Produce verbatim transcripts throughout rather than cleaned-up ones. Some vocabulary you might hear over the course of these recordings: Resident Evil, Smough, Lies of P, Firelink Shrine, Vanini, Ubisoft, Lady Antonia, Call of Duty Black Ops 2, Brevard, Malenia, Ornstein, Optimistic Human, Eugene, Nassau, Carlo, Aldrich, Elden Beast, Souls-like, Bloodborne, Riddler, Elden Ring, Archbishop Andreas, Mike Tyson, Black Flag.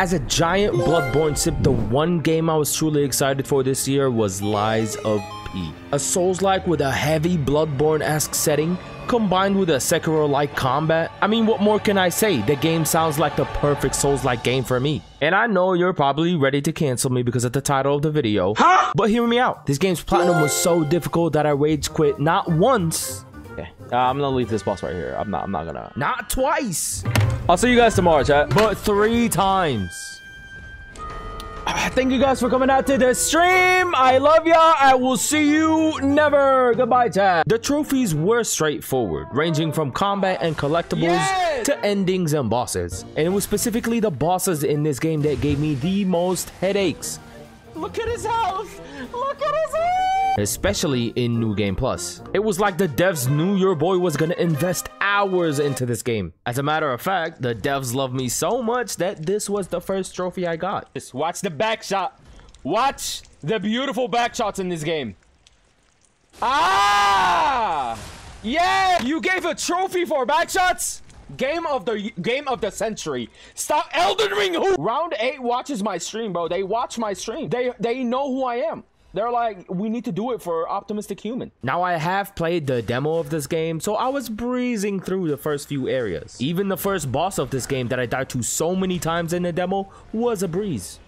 As a giant Bloodborne sip, the one game I was truly excited for this year was Lies of P. A Souls-like with a heavy Bloodborne-esque setting, combined with a Sekiro-like combat. I mean, what more can I say? The game sounds like the perfect Souls-like game for me. And I know you're probably ready to cancel me because of the title of the video, huh? But hear me out. This game's platinum was so difficult that I rage quit not once. Okay, uh, I'm gonna leave this boss right here. I'm not, I'm not gonna. Not twice! I'll see you guys tomorrow, chat. But three times. Thank you guys for coming out to the stream. I love y'all. I will see you never. Goodbye, chat. The trophies were straightforward, ranging from combat and collectibles yes! to endings and bosses. And it was specifically the bosses in this game that gave me the most headaches. Look at his health. Look at his health. Especially in New Game Plus. It was like the devs knew your boy was gonna invest hours into this game. As a matter of fact, the devs love me so much that this was the first trophy I got. Just watch the back shot. Watch the beautiful back shots in this game. Ah! Yeah! You gave a trophy for back shots? Game of the game of the century. Stop Elden Ring who? Round eight watches my stream, bro. They watch my stream. They they know who I am. They're like, we need to do it for Optimistic Human. Now I have played the demo of this game, so I was breezing through the first few areas. Even the first boss of this game that I died to so many times in the demo was a breeze.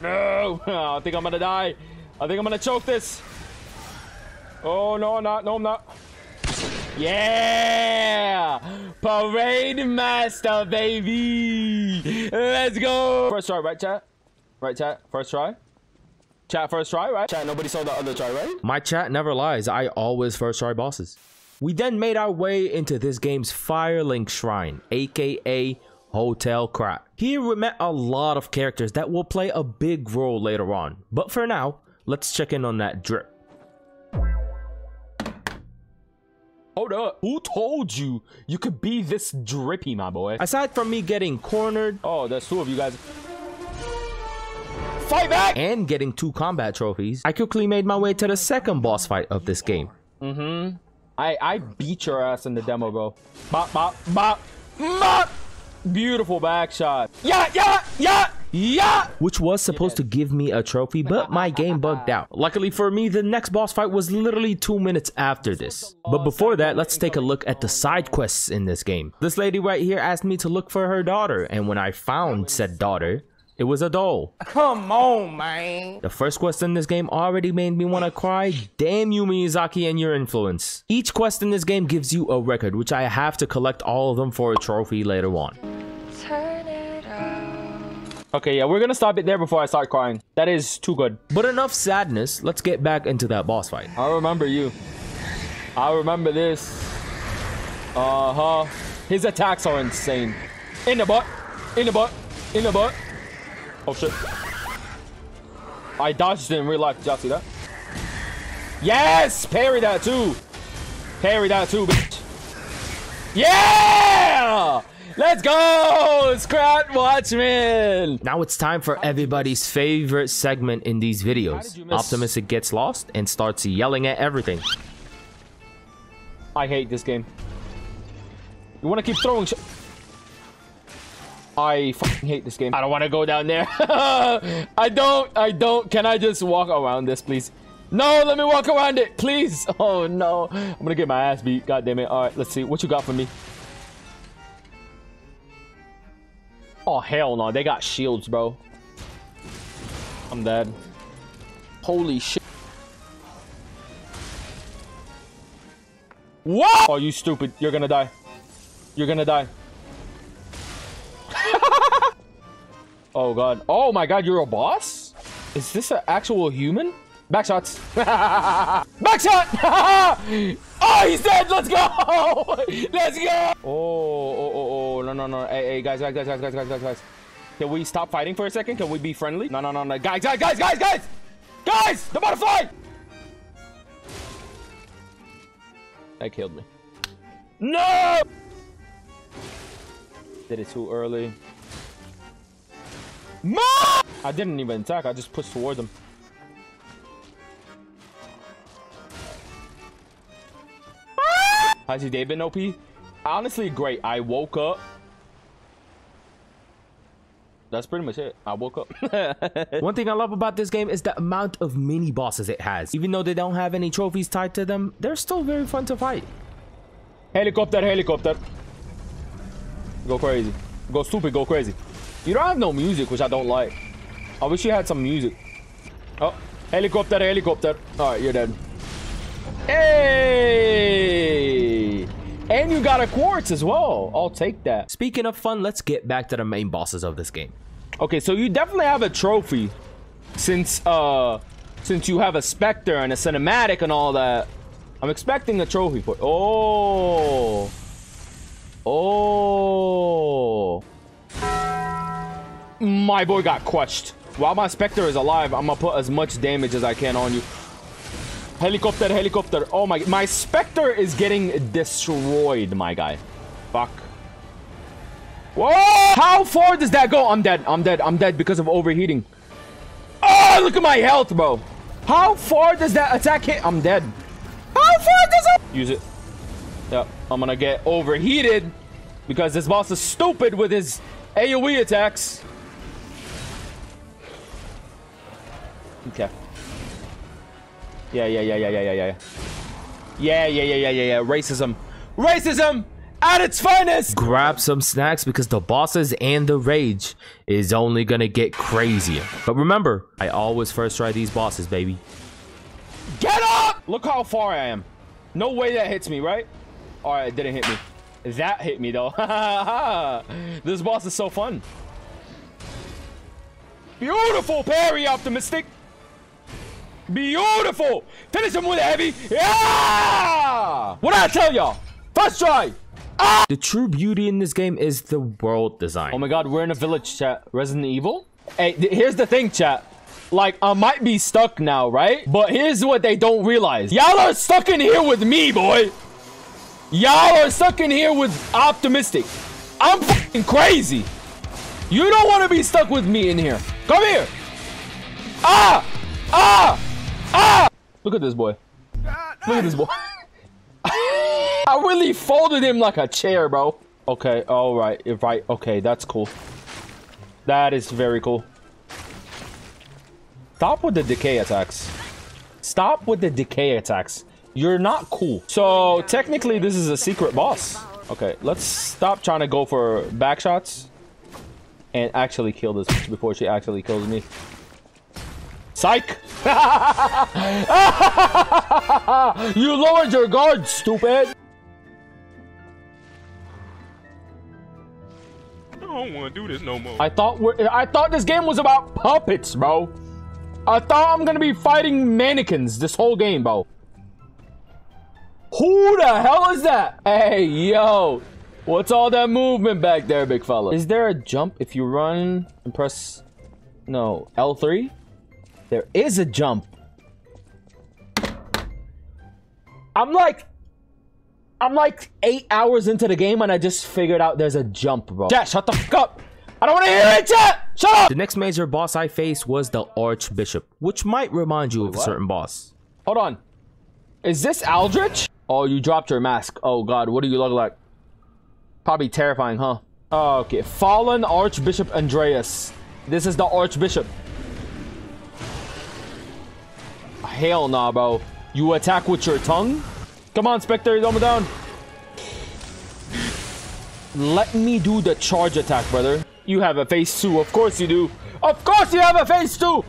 No, I think I'm gonna die. I think I'm gonna choke this. Oh, no, I'm not. No, I'm not. Yeah! Parade master, baby! Let's go! First try, right, chat? Right, chat? First try? Chat, first try, right? Chat, nobody saw the other try, right? My chat never lies. I always first try bosses. We then made our way into this game's Firelink Shrine, aka Hotel Crack. Here we met a lot of characters that will play a big role later on. But for now, let's check in on that drip. Hold up. Who told you you could be this drippy, my boy? Aside from me getting cornered. Oh, there's two of you guys. Fight back! And getting two combat trophies, I quickly made my way to the second boss fight of this game. Mm-hmm. I, I beat your ass in the demo, bro. Bop, bop, bop, bop! Beautiful back shot. Yeah, yeah, yeah! Yeah! Which was supposed to give me a trophy, but my game bugged out. Luckily for me, the next boss fight was literally two minutes after this. But before that, let's take a look at the side quests in this game. This lady right here asked me to look for her daughter, and when I found said daughter, it was a doll. Come on, man. The first quest in this game already made me want to cry. Damn you, Miyazaki, and your influence. Each quest in this game gives you a record, which I have to collect all of them for a trophy later on. Okay, yeah, we're gonna stop it there before I start crying. That is too good. But enough sadness, let's get back into that boss fight. I remember you. I remember this. Uh-huh. His attacks are insane. In the butt. In the butt. In the butt. Oh, shit. I dodged in real life. Did y'all see that? Yes! Parry that, too. Parry that, too, bitch. Yeah! Let's go, Scrat Watchman! Now it's time for everybody's favorite segment in these videos. Optimistic gets lost and starts yelling at everything. I hate this game. You want to keep throwing shit? I fucking hate this game. I don't want to go down there. I don't, I don't. Can I just walk around this, please? No, let me walk around it, please. Oh, no. I'm going to get my ass beat. God damn it. All right, let's see. What you got for me? Oh, hell no. They got shields, bro. I'm dead. Holy shit. What? Oh, you stupid. You're gonna die. You're gonna die. Oh, God. Oh, my God. You're a boss? Is this an actual human? Backshots. Backshot! Oh, he's dead. Let's go. Let's go. Oh, oh, oh, oh. No, no, no. Hey, hey, guys, guys, guys, guys, guys, guys, guys, guys. Can we stop fighting for a second? Can we be friendly? No, no, no, no. Guys, guys, guys, guys, guys. Guys, the butterfly. That killed me. No. Did it too early. Mom! I didn't even attack. I just pushed toward them. How's your day been, O P? Honestly, great. I woke up. That's pretty much it. I woke up. One thing I love about this game is the amount of mini bosses it has. Even though they don't have any trophies tied to them, they're still very fun to fight. Helicopter, helicopter. Go crazy. Go stupid, go crazy. You don't have no music, which I don't like. I wish you had some music. Oh, helicopter, helicopter. All right, you're dead. Hey! And you got a quartz as well. I'll take that. Speaking of fun, let's get back to the main bosses of this game. Okay, so you definitely have a trophy since uh since you have a specter and a cinematic and all that. I'm expecting a trophy for oh oh my boy got crushed. While my specter is alive, I'm gonna put as much damage as I can on you. Helicopter, helicopter. Oh my, my specter is getting destroyed, my guy. Fuck. Whoa! How far does that go? I'm dead, I'm dead, I'm dead because of overheating. Oh, look at my health, bro. How far does that attack hit? I'm dead. How far does it? Use it. Yeah, I'm gonna get overheated because this boss is stupid with his AoE attacks. Okay. Yeah, yeah, yeah, yeah, yeah, yeah, yeah. Yeah, yeah, yeah, yeah, yeah, yeah. Racism. Racism at its finest! Grab some snacks because the bosses and the rage is only gonna get crazier. But remember, I always first try these bosses, baby. Get up! Look how far I am. No way that hits me, right? All right, it didn't hit me. That hit me, though. This boss is so fun. Beautiful parry, Optimistic. Beautiful! Finish him with a heavy! Yeah! What did I tell y'all? First try! Ah! The true beauty in this game is the world design. Oh my god, we're in a village, chat. Resident Evil? Hey, th here's the thing, chat. Like, I might be stuck now, right? But here's what they don't realize. Y'all are stuck in here with me, boy! Y'all are stuck in here with Optimistic. I'm fucking crazy! You don't want to be stuck with me in here. Come here! Ah! Ah! Ah! Look at this boy. Look at this boy. I really folded him like a chair, bro. Okay, all right, right. Okay, that's cool. That is very cool. Stop with the decay attacks. Stop with the decay attacks. You're not cool. So technically, this is a secret boss. Okay, let's stop trying to go for back shots and actually kill this bitch before she actually kills me. Psych! You lowered your guard, stupid! I don't want to do this no more. I thought we're, I thought this game was about puppets, bro. I thought I'm gonna be fighting mannequins this whole game, bro. Who the hell is that? Hey, yo! What's all that movement back there, big fella? Is there a jump if you run and press... No, L three? There is a jump. I'm like, I'm like eight hours into the game and I just figured out there's a jump, bro. Chat, shut the fuck up. I don't want to hear it, chat. Shut up. The next major boss I faced was the Archbishop, which might remind you Wait, of what? a certain boss. Hold on. Is this Aldrich? Oh, you dropped your mask. Oh God, what do you look like? Probably terrifying, huh? Okay, fallen Archbishop Andreas. This is the Archbishop. Hell nah, bro. You attack with your tongue? Come on, Spectre, dumb it down. Let me do the charge attack, brother. You have a face too. Of course you do. Of course you have a face too!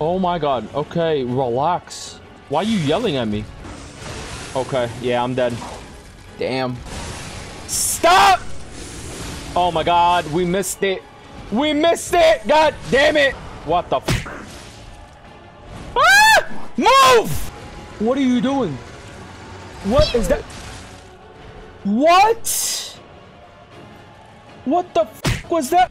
Oh my god. Okay, relax. Why are you yelling at me? Okay, yeah, I'm dead. Damn. Stop! Oh my god, we missed it. We missed it! God damn it! What the f- Move! What are you doing? What is that? What? What the f was that?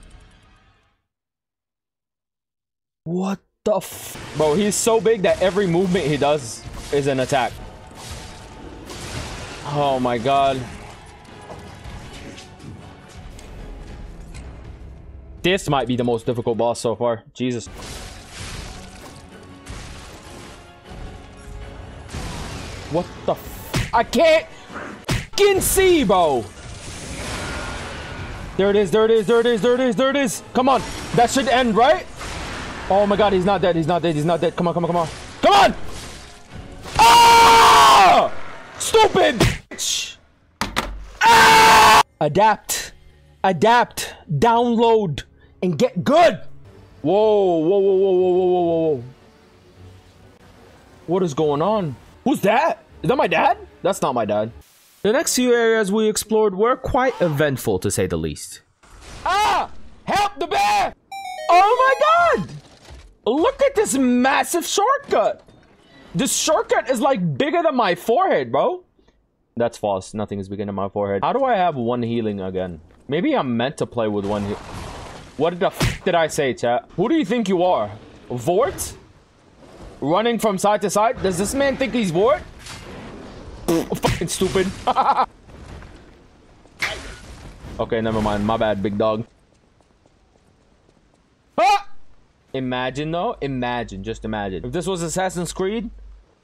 What the f? Bro, he's so big that every movement he does is an attack. Oh my god. This might be the most difficult boss so far. Jesus. What the f? I can't fucking see, bro. There it is, there it is, there it is, there it is, there it is. Come on, that should end, right? Oh my God, he's not dead, he's not dead, he's not dead. Come on, come on, come on, come on. Ah! Stupid bitch. Ah! Adapt, adapt, download, and get good. Whoa, whoa, whoa, whoa, whoa, whoa, whoa, whoa. What is going on? Who's that? Is that my dad? That's not my dad. The next few areas we explored were quite eventful, to say the least. Ah! Help the bear! Oh my God! Look at this massive shortcut! This shortcut is like bigger than my forehead, bro. That's false. Nothing is bigger than my forehead. How do I have one healing again? Maybe I'm meant to play with one heal. What the f did I say, chat? Who do you think you are? Vort? Running from side to side? Does this man think he's Vort? Fucking stupid. Okay, never mind. My bad, big dog. Ah! Imagine though. Imagine. Just imagine. If this was Assassin's Creed,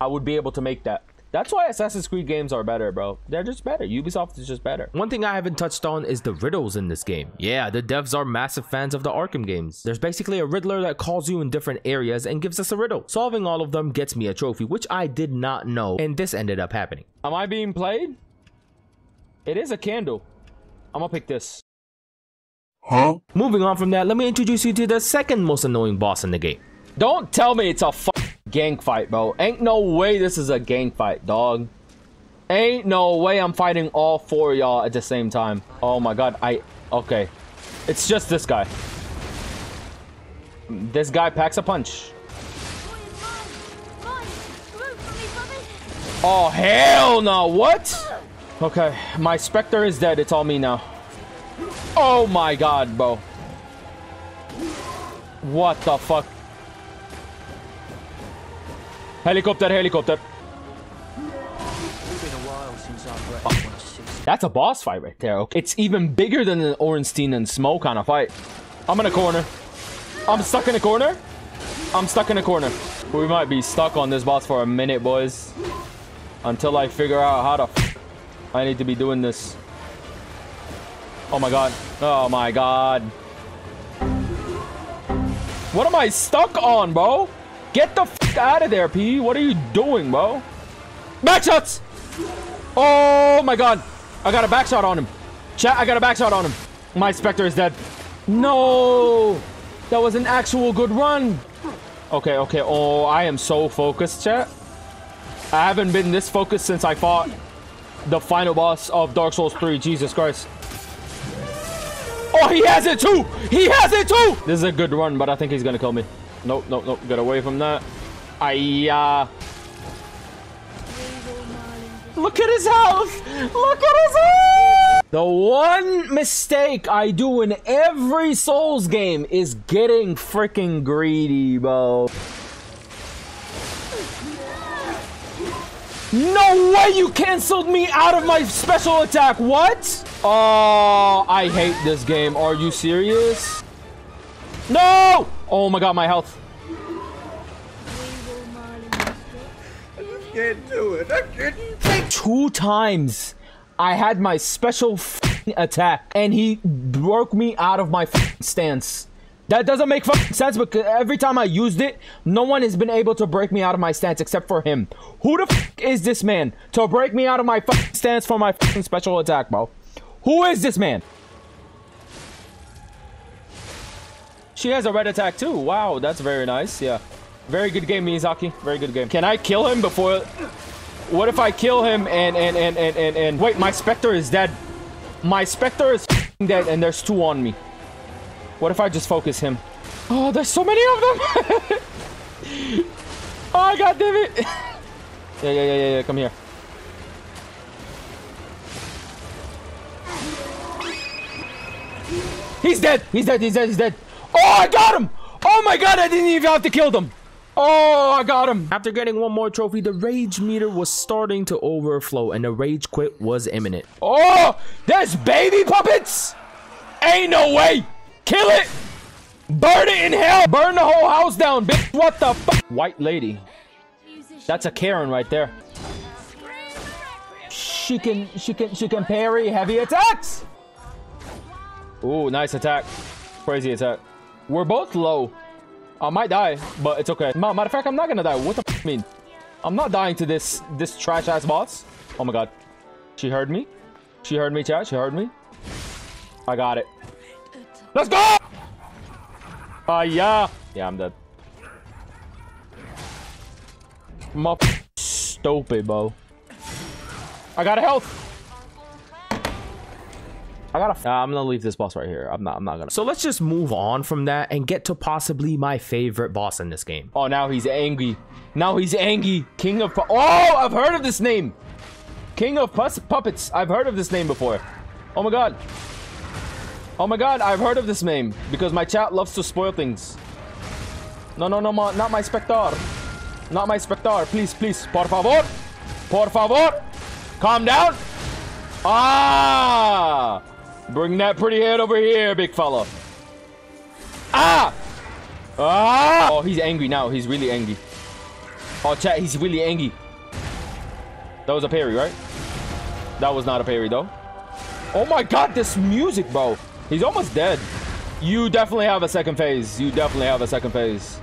I would be able to make that. That's why Assassin's Creed games are better, bro. They're just better. Ubisoft is just better. One thing I haven't touched on is the riddles in this game. Yeah, the devs are massive fans of the Arkham games. There's basically a Riddler that calls you in different areas and gives us a riddle. Solving all of them gets me a trophy, which I did not know, and this ended up happening. Am I being played? It is a candle. I'm gonna pick this. Huh? Moving on from that, let me introduce you to the second most annoying boss in the game. Don't tell me it's a fuck gang fight, bro. Ain't no way this is a gang fight, dog. Ain't no way I'm fighting all four of y'all at the same time. Oh my God. I okay, it's just this guy. This guy packs a punch. Oh hell no. What? Okay, my Spectre is dead. It's all me now. Oh my God, bro. What the fuck? Helicopter, helicopter. Oh. That's a boss fight right there. Okay. It's even bigger than an Ornstein and Smough kind of fight. I'm in a corner. I'm stuck in a corner. I'm stuck in a corner. We might be stuck on this boss for a minute, boys. Until I figure out how to f I need to be doing this. Oh my God. Oh my God. What am I stuck on, bro? Get the f out of there, P. What are you doing, bro? Back shots! Oh my God. I got a back shot on him. Chat, I got a back shot on him. My Spectre is dead. No! That was an actual good run. Okay, okay. Oh, I am so focused, chat. I haven't been this focused since I fought the final boss of Dark Souls three. Jesus Christ. Oh, he has it too! He has it too! This is a good run, but I think he's gonna kill me. Nope, nope, nope. Get away from that. Aiyah. Look at his house. Look at his house. The one mistake I do in every Souls game is getting freaking greedy, bro. No way you canceled me out of my special attack. What? Oh, I hate this game. Are you serious? No! Oh my God, my health. I just can't do it. I can't take. Two times I had my special f***ing attack and he broke me out of my f***ing stance. That doesn't make f***ing sense because every time I used it, no one has been able to break me out of my stance except for him. Who the f*** is this man to break me out of my f***ing stance for my f***ing special attack, bro? Who is this man? She has a red attack too. Wow, that's very nice. Yeah, very good game, Miyazaki. Very good game. Can I kill him before? What if I kill him and and and and and, and... wait? My Spectre is dead. My Spectre is dead, and there's two on me. What if I just focus him? Oh, there's so many of them. Oh God damn it! yeah, yeah, yeah, yeah, yeah. Come here. He's dead. He's dead. He's dead. He's dead. Oh, I got him! Oh my God, I didn't even have to kill them. Oh, I got him. After getting one more trophy, the rage meter was starting to overflow and the rage quit was imminent. Oh, there's baby puppets? Ain't no way. Kill it. Burn it in hell. Burn the whole house down, bitch. What the fuck? White lady. That's a Karen right there. she can she can she can parry heavy attacks. Ooh, nice attack. Crazy attack. We're both low. I might die, but it's okay. Matter of fact, I'm not gonna die. What the f mean? I'm not dying to this this trash ass boss. Oh my god. She heard me. She heard me, chat. She heard me. I got it. Let's go! Ah, uh, yeah. Yeah, I'm dead. My stupid, bro. I got a health. I gotta f uh, I'm gonna leave this boss right here. I'm not I'm not gonna. So let's just move on from that and get to possibly my favorite boss in this game. Oh, now he's angry. Now he's angry. King of Pu Oh, I've heard of this name. King of Pus Puppets. I've heard of this name before. Oh my god. Oh my god, I've heard of this name because my chat loves to spoil things. No, no, no, ma not my Spectre. Not my Spectre. Please, please. Por favor. Por favor. Calm down. Ah! Bring that pretty head over here, big fella. Ah! Ah! Oh, he's angry now. He's really angry. Oh, chat, he's really angry. That was a parry, right? That was not a parry, though. Oh, my God, this music, bro. He's almost dead. You definitely have a second phase. You definitely have a second phase.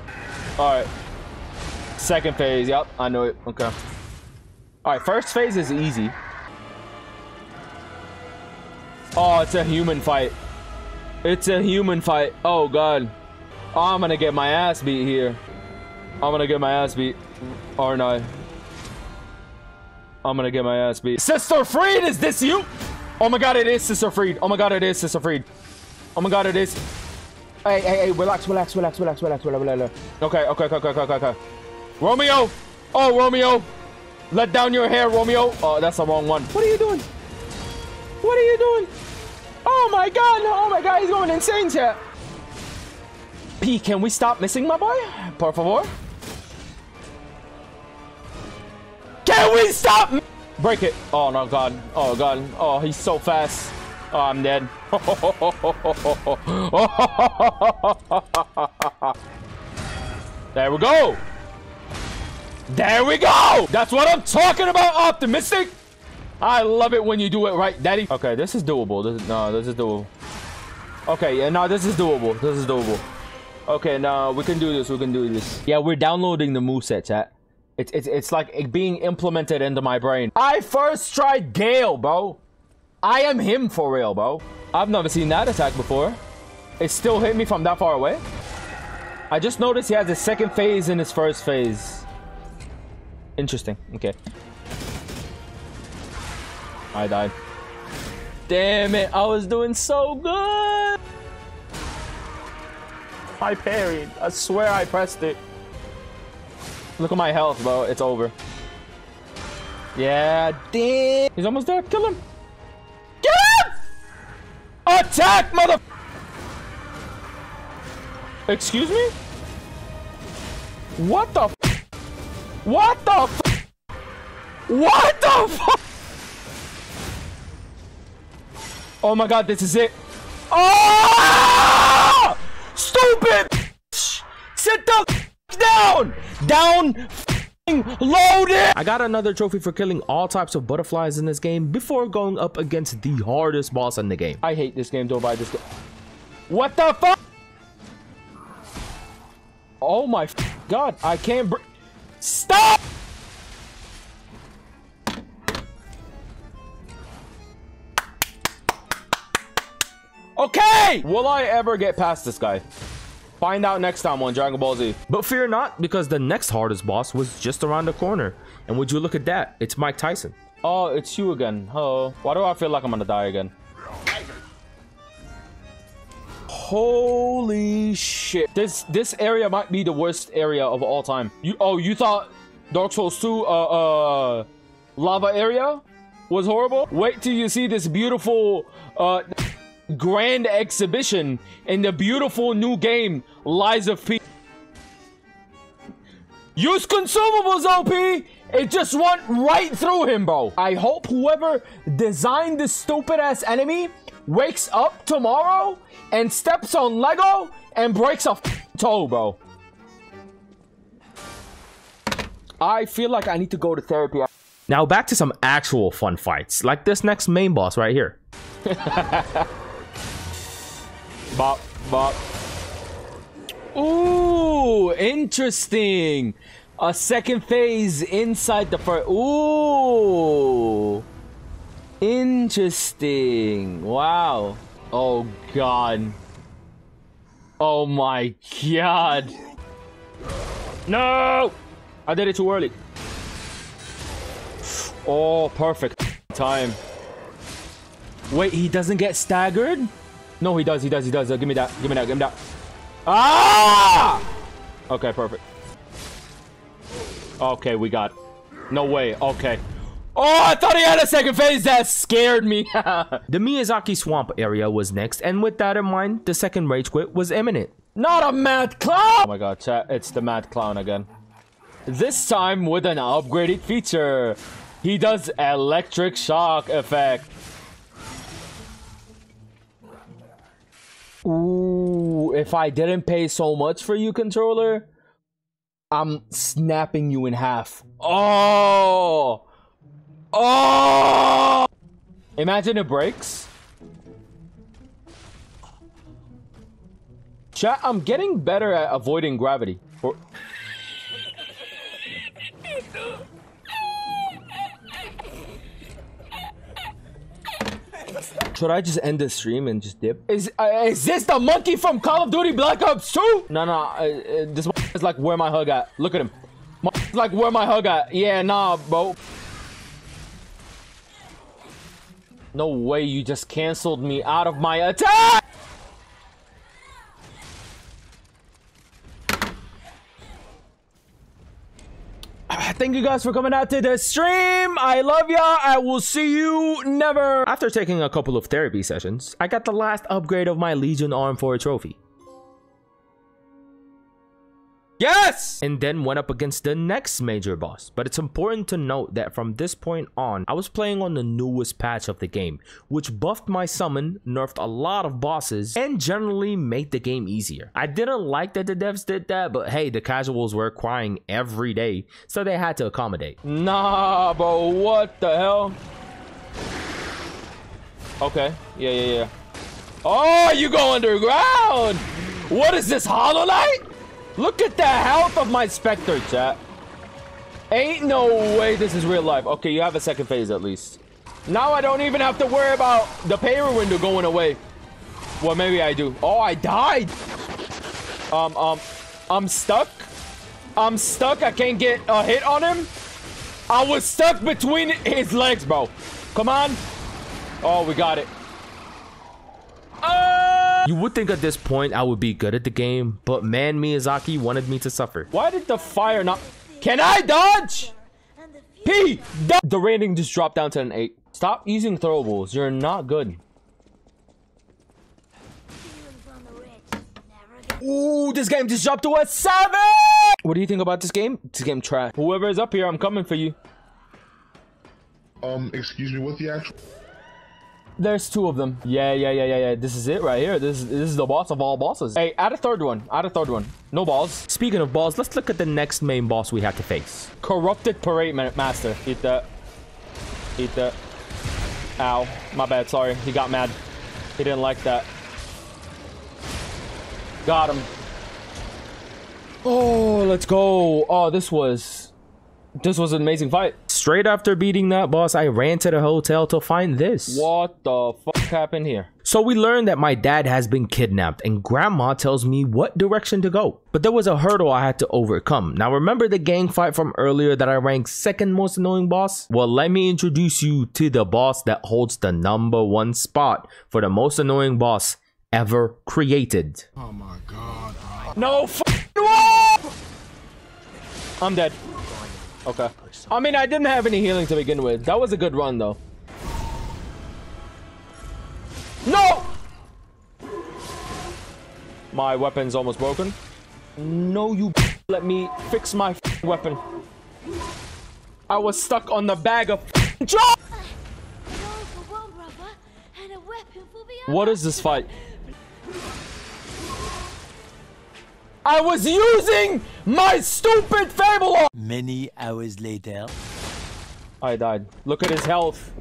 All right. Second phase. Yep, I know it. Okay. All right, first phase is easy. Oh, it's a human fight. It's a human fight. Oh, God. I'm gonna get my ass beat here. I'm gonna get my ass beat. Aren't I? I'm gonna get my ass beat. Sister Friede, is this you? Oh, my God, it is Sister Friede. Oh, my God, it is Sister Friede. Oh, my God, it is. Hey, hey, hey, relax, relax, relax, relax, relax, relax, relax. Okay, okay, okay, okay, okay, okay. Romeo. Oh, Romeo. Let down your hair, Romeo. Oh, that's the wrong one. What are you doing? What are you doing? Oh my god! Oh my god! He's going insane, chat. P, can we stop missing, my boy? Por favor. Can we stop? Break it! Oh no, god! Oh god! Oh, he's so fast! Oh, I'm dead. There we go. There we go. That's what I'm talking about. Optimistic. I love it when you do it right, daddy. Okay, this is doable. This is, no, this is doable. Okay, yeah, no, this is doable. This is doable. Okay, no, we can do this. We can do this. Yeah, we're downloading the moveset, chat. It's, it's, it's like it being implemented into my brain. I first tried Gale, bro. I am him for real, bro. I've never seen that attack before. It still hit me from that far away. I just noticed he has his second phase in his first phase. Interesting. Okay. I died. Damn it, I was doing so good. I parried. I swear I pressed it. Look at my health, bro. It's over. Yeah, damn. He's almost there. Kill him. Get him! Attack, mother... Excuse me? What the f... What the f... What the f... Oh my god, this is it. Oh! Stupid! Sit the f down! Down loaded! I got another trophy for killing all types of butterflies in this game before going up against the hardest boss in the game. I hate this game, don't buy this game. What the fuck? Oh my god, I can't br- Stop! Okay! Will I ever get past this guy? Find out next time on Dragon Ball Z. But fear not, because the next hardest boss was just around the corner. And would you look at that? It's Mike Tyson. Oh, it's you again. Hello. Why do I feel like I'm gonna die again? Holy shit. This this area might be the worst area of all time. You Oh, you thought Dark Souls two uh, uh, lava area was horrible? Wait till you see this beautiful... Uh, grand exhibition in the beautiful new game Lies of P. Use consumables, O P. It just went right through him, bro. I hope whoever designed this stupid ass enemy wakes up tomorrow and steps on Lego and breaks a toe, bro. I feel like I need to go to therapy. Now back to some actual fun fights, like this next main boss right here. Bop, bop. Ooh, interesting. A second phase inside the first. Ooh. Interesting. Wow. Oh, God. Oh, my God. No! I did it too early. Oh, perfect time. Wait, he doesn't get staggered? No, he does. He does. He does. Uh, give me that. Give me that. Give me that. Ah! Okay, perfect. Okay, we got it. No way. Okay. Oh, I thought he had a second phase. That scared me. The Miyazaki swamp area was next, and with that in mind, the second rage quit was imminent. Not a mad clown! Oh my god, chat, it's the mad clown again. This time with an upgraded feature. He does electric shock effect. Ooh, if I didn't pay so much for you, controller, I'm snapping you in half. Oh! Oh! Imagine it breaks. Chat, I'm getting better at avoiding gravity. Or should I just end the stream and just dip? Is uh, is this the monkey from Call of Duty Black Ops two? No, no, uh, uh, this is like where my hug at. Look at him. My is like where my hug at. Yeah, nah, bro. No way, you just canceled me out of my attack! Thank you guys for coming out to the stream. I love ya. I will see you never. After taking a couple of therapy sessions, I got the last upgrade of my Legion arm for a trophy. Yes! And then went up against the next major boss. But it's important to note that from this point on, I was playing on the newest patch of the game, which buffed my summon, nerfed a lot of bosses, and generally made the game easier. I didn't like that the devs did that, but hey, the casuals were crying every day, so they had to accommodate. Nah, bro, what the hell? Okay, yeah, yeah, yeah. Oh, you go underground! What is this, Hollow Knight? Look at the health of my Spectre, chat. Ain't no way this is real life. Okay, you have a second phase at least. Now I don't even have to worry about the payer window going away. Well, maybe I do. Oh, I died. Um, um, I'm stuck. I'm stuck. I can't get a hit on him. I was stuck between his legs, bro. Come on. Oh, we got it. Oh! You would think at this point I would be good at the game, but man, Miyazaki wanted me to suffer. Why did the fire not- Can I dodge? P! The rating just dropped down to an eight. Stop using throwables. You're not good. Ooh, this game just dropped to a seven! What do you think about this game? This game trash. Whoever is up here, I'm coming for you. Um, excuse me, what the actual- There's two of them. Yeah, yeah, yeah, yeah, yeah. This is it right here. This, this is the boss of all bosses. Hey, add a third one. Add a third one. No balls. Speaking of balls, let's look at the next main boss we have to face. Corrupted Parade Master. Eat that. Eat that. Ow. My bad. Sorry. He got mad. He didn't like that. Got him. Oh, let's go. Oh, this was... This was an amazing fight. Straight after beating that boss, I ran to the hotel to find this. What the fuck happened here? So we learned that my dad has been kidnapped and grandma tells me what direction to go. But there was a hurdle I had to overcome. Now remember the gang fight from earlier that I ranked second most annoying boss? Well, let me introduce you to the boss that holds the number one spot for the most annoying boss ever created. Oh my god. No fucking way! I'm dead. Okay. I mean, I didn't have any healing to begin with. That was a good run, though. No! My weapon's almost broken. No, you let me fix my weapon. I was stuck on the bag of jobs! What is this fight? I was using my stupid fable! Many hours later. I died. Look at his health.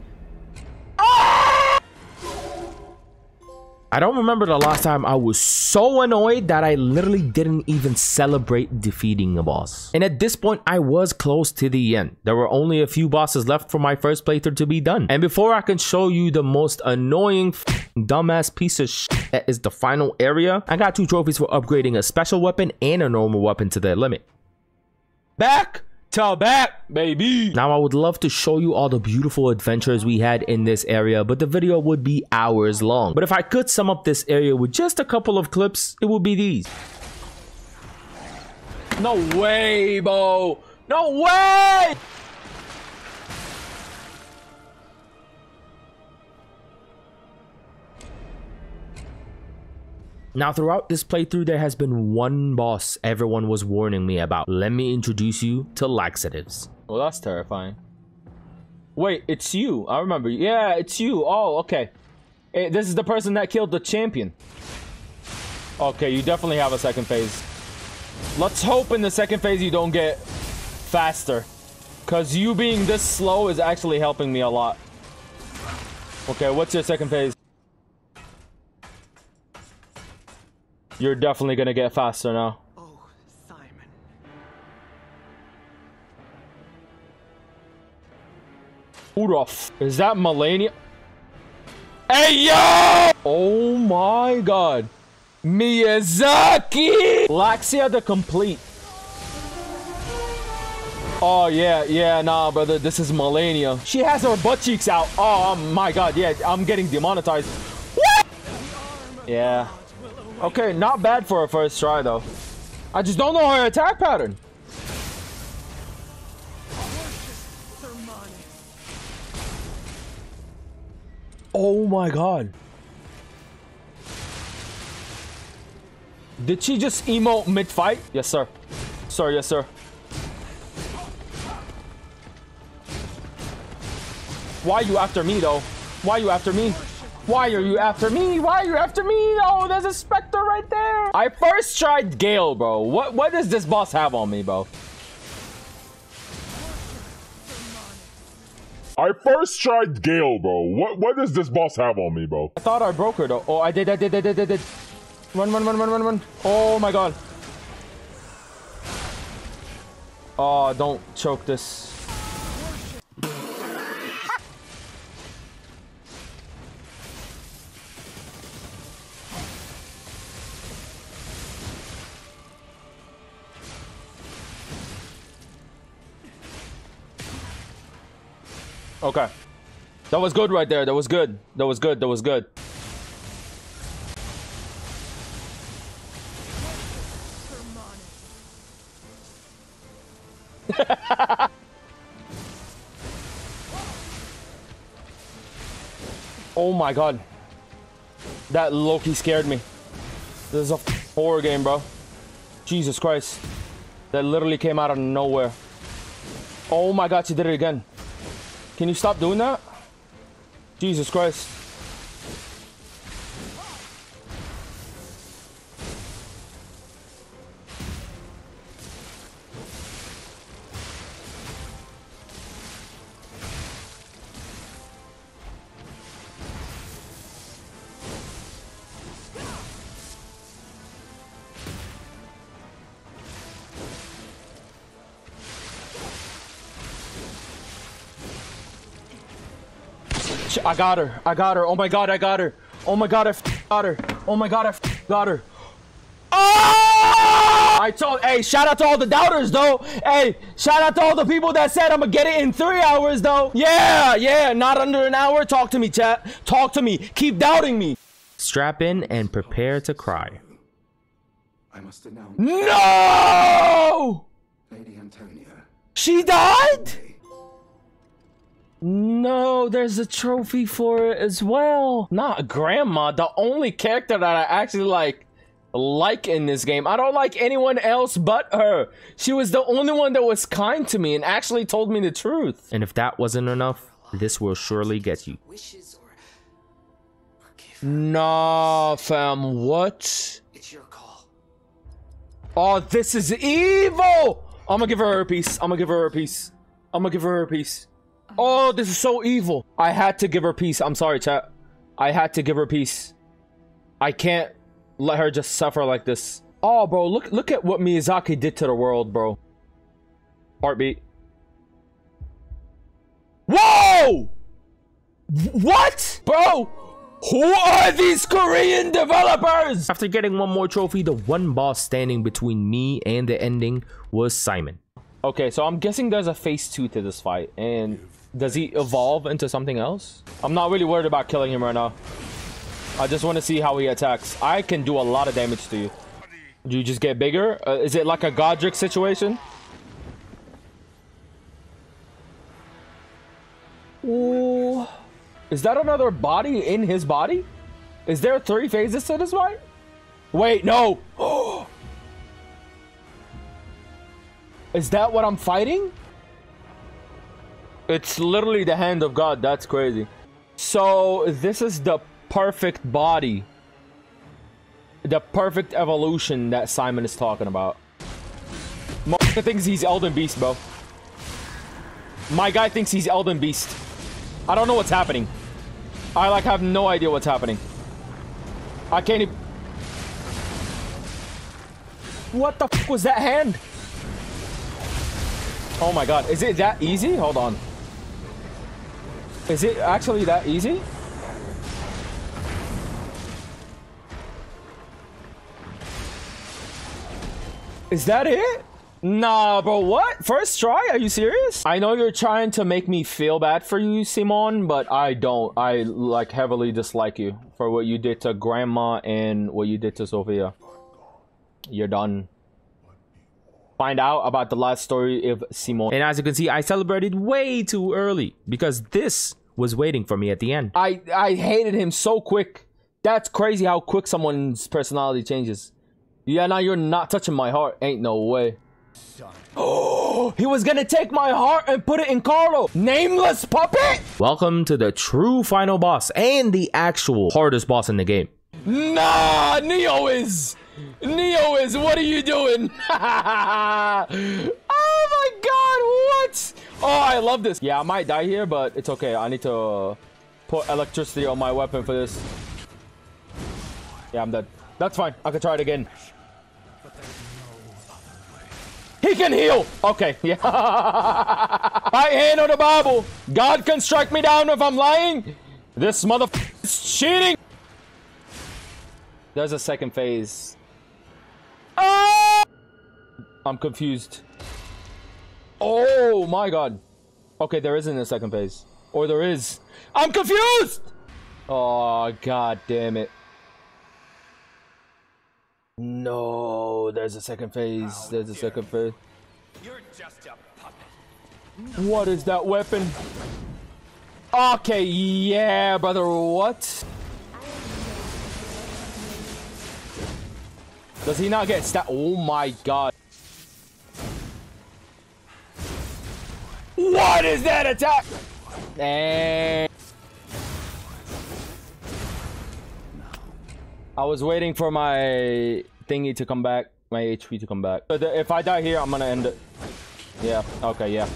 I don't remember the last time I was so annoyed that I literally didn't even celebrate defeating a boss. And at this point, I was close to the end. There were only a few bosses left for my first playthrough to be done. And before I can show you the most annoying dumbass piece of shit that is the final area, I got two trophies for upgrading a special weapon and a normal weapon to their limit. Back! Tell back, baby. Now I would love to show you all the beautiful adventures we had in this area, but the video would be hours long. But if I could sum up this area with just a couple of clips, it would be these. No way, Bo. No way. Now, throughout this playthrough, there has been one boss everyone was warning me about. Let me introduce you to laxatives. Well, that's terrifying. Wait, it's you. I remember. Yeah, it's you. Oh, okay. Hey, this is the person that killed the champion. Okay, you definitely have a second phase. Let's hope in the second phase you don't get faster, because you being this slow is actually helping me a lot. Okay, what's your second phase? You're definitely gonna get faster now. Oh, Simon. Who the f is that, Malenia? Hey, yo! Oh my god. Miyazaki! Laxia the complete. Oh, yeah, yeah, nah, brother. This is Malenia. She has her butt cheeks out. Oh, my god. Yeah, I'm getting demonetized. What? Yeah. Okay, not bad for a first try, though. I just don't know her attack pattern. Oh my god. Did she just emote mid-fight? Yes, sir. Sir, yes, sir. Why are you after me, though? Why are you after me? Why are you after me? Why are you after me? Oh, there's a specter right there. I first tried Gale, bro. What what does this boss have on me, bro? I first tried Gale, bro. What what does this boss have on me, bro? I thought I broke her though. Oh, I did, I did, I did, I did. Run, run, run, run, run, run. Oh my god. Oh, don't choke this. Okay. That was good right there. That was good. That was good. That was good. Oh my god. That Loki scared me. This is a horror game, bro. Jesus Christ. That literally came out of nowhere. Oh my god, she did it again. Can you stop doing that? Jesus Christ. I got her. I got her. Oh my god, I got her. Oh my god, I f got her. Oh my god, I f got her. Oh! I told, hey, shout out to all the doubters though. Hey, shout out to all the people that said I'm gonna get it in three hours though. Yeah, yeah, not under an hour. Talk to me, chat. Talk to me. Keep doubting me. Strap in and prepare to cry. I must announce. No! Lady Antonia. She died? No, there's a trophy for it as well. Not grandma, the only character that I actually like like in this game. I don't like anyone else but her. She was the only one that was kind to me and actually told me the truth. And if that wasn't enough, this will surely get you. Nah, fam, what? It's your call. Oh, this is evil. I'm gonna give her a piece. I'm gonna give her a piece. I'm gonna give her a piece. Oh, this is so evil. I had to give her peace. I'm sorry, chat. I had to give her peace. I can't let her just suffer like this. Oh, bro, look look at what Miyazaki did to the world, bro. Heartbeat. Whoa! What? Bro, who are these Korean developers? After getting one more trophy, the one boss standing between me and the ending was Simon. Okay, so I'm guessing there's a phase two to this fight, and does he evolve into something else? I'm not really worried about killing him right now. I just want to see how he attacks. I can do a lot of damage to you. Do you just get bigger? Uh, is it like a Godrick situation? Ooh. Is that another body in his body? Is there three phases to this fight? Wait, no! Oh! Is that what I'm fighting? It's literally the hand of God. That's crazy. So this is the perfect body. The perfect evolution that Simon is talking about. My guy thinks he's Elden Beast, bro. My guy thinks he's Elden Beast. I don't know what's happening. I like have no idea what's happening. I can't even... What the f was that hand? Oh my god, is it that easy? Hold on. Is it actually that easy? Is that it? Nah, bro, what? First try? Are you serious? I know you're trying to make me feel bad for you, Simon, but I don't. I, like, heavily dislike you for what you did to Grandma and what you did to Sophia. You're done. Find out about the last story of Simon. And as you can see, I celebrated way too early because this was waiting for me at the end. I, I hated him so quick. That's crazy how quick someone's personality changes. Yeah, now you're not touching my heart. Ain't no way. Oh, he was gonna take my heart and put it in Carlo. Nameless Puppet? Welcome to the true final boss and the actual hardest boss in the game. Nah, Neo is... Neo is, what are you doing? Oh my god, what? Oh, I love this. Yeah, I might die here, but it's okay. I need to uh, put electricity on my weapon for this. Yeah, I'm dead. That's fine. I can try it again. He can heal. Okay, yeah. Right hand on the Bible. God can strike me down if I'm lying. This motherfucker is cheating. There's a second phase. Oh! I'm confused. Oh my god. Okay, there isn't a second phase. Or there is. I'm confused! Oh, god damn it. No, there's a second phase. There's a second phase. You're just a puppet. What is that weapon? Okay, yeah, brother, what? Does he not get stabbed? Oh my god. What is that attack? And I was waiting for my thingy to come back, my H P to come back. But if I die here, I'm gonna end it. Yeah, okay, yeah.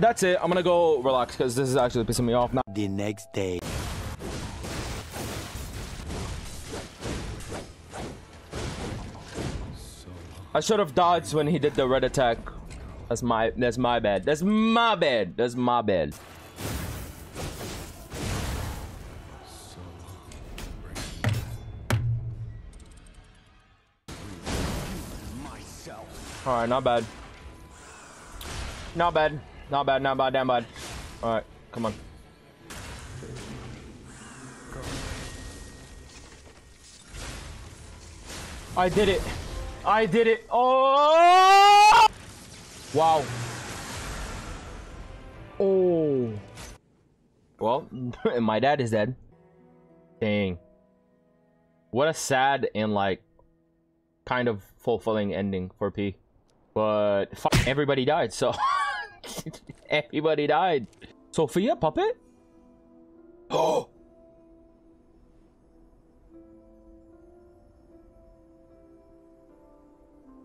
That's it. I'm gonna go relax because this is actually pissing me off now. The next day. I should have dodged when he did the red attack. That's my that's my bad. That's my bad. That's my bad. All right, not bad. Not bad. Not bad. Not bad. Damn bad. All right, come on. I did it. I did it. Oh! Wow. Oh. Well, my dad is dead. Dang. What a sad and like kind of fulfilling ending for P. But f everybody died, so everybody died. Sophia puppet? Oh.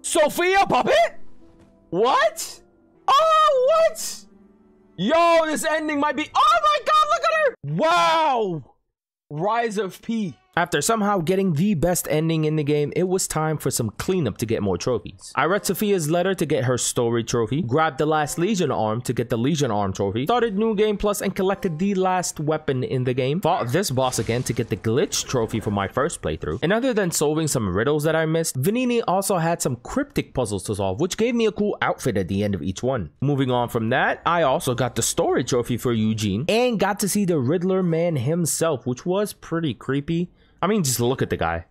Sophia puppet? What? Oh, what? Yo, this ending might be... Oh my god, look at her! Wow! Lies of P. After somehow getting the best ending in the game, it was time for some cleanup to get more trophies. I read Sophia's letter to get her story trophy, grabbed the last Legion arm to get the Legion arm trophy, started New Game Plus and collected the last weapon in the game, fought this boss again to get the glitch trophy for my first playthrough, and other than solving some riddles that I missed, Vanini also had some cryptic puzzles to solve, which gave me a cool outfit at the end of each one. Moving on from that, I also got the story trophy for Eugene, and got to see the Riddler man himself, which was pretty creepy. I mean, just look at the guy.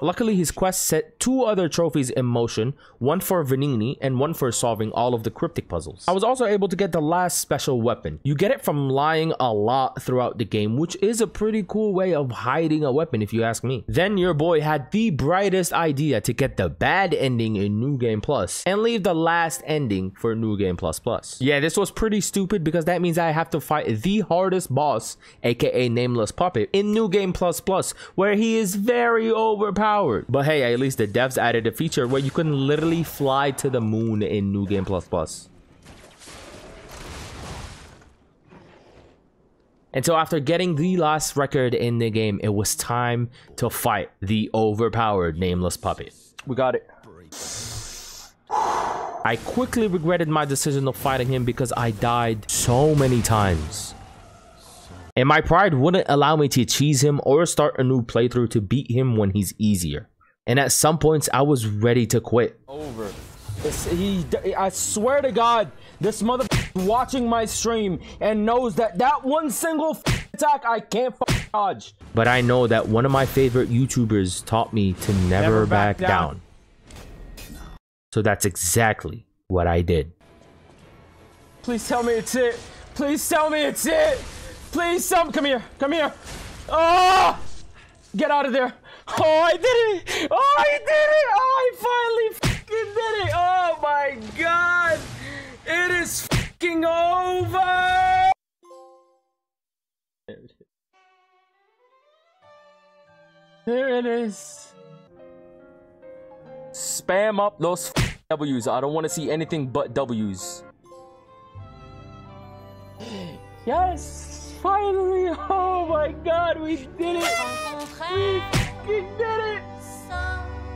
Luckily, his quest set two other trophies in motion, one for Vanini and one for solving all of the cryptic puzzles. I was also able to get the last special weapon. You get it from lying a lot throughout the game, which is a pretty cool way of hiding a weapon if you ask me. Then your boy had the brightest idea to get the bad ending in New Game Plus and leave the last ending for New Game Plus Plus. Yeah, this was pretty stupid because that means I have to fight the hardest boss, aka Nameless Puppet, in New Game Plus Plus, where he is very overpowered. But hey, at least the devs added a feature where you can literally fly to the moon in New Game Plus Plus. And so after getting the last record in the game, it was time to fight the overpowered Nameless Puppet. We got it. I quickly regretted my decision of fighting him because I died so many times. And my pride wouldn't allow me to cheese him or start a new playthrough to beat him when he's easier. And at some points, I was ready to quit. Over. It's, he, I swear to God, this mother watching my stream and knows that that one single attack I can't dodge. But I know that one of my favorite YouTubers taught me to never, never back, back down. down. So that's exactly what I did. Please tell me it's it. Please tell me it's it. Please, some, come here, come here. Oh, get out of there. Oh, I did it. Oh, I did it. Oh, I finally fucking did it. Oh my God. It is fucking over. There it is. There it is. Spam up those W's. I don't want to see anything but W's. Yes. Finally, oh my god, we did it! We fucking did it!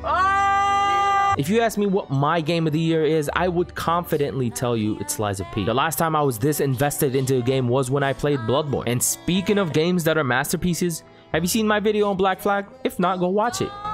Ah! If you ask me what my game of the year is, I would confidently tell you it's Lies of P. The last time I was this invested into a game was when I played Bloodborne. And speaking of games that are masterpieces, have you seen my video on Black Flag? If not, go watch it.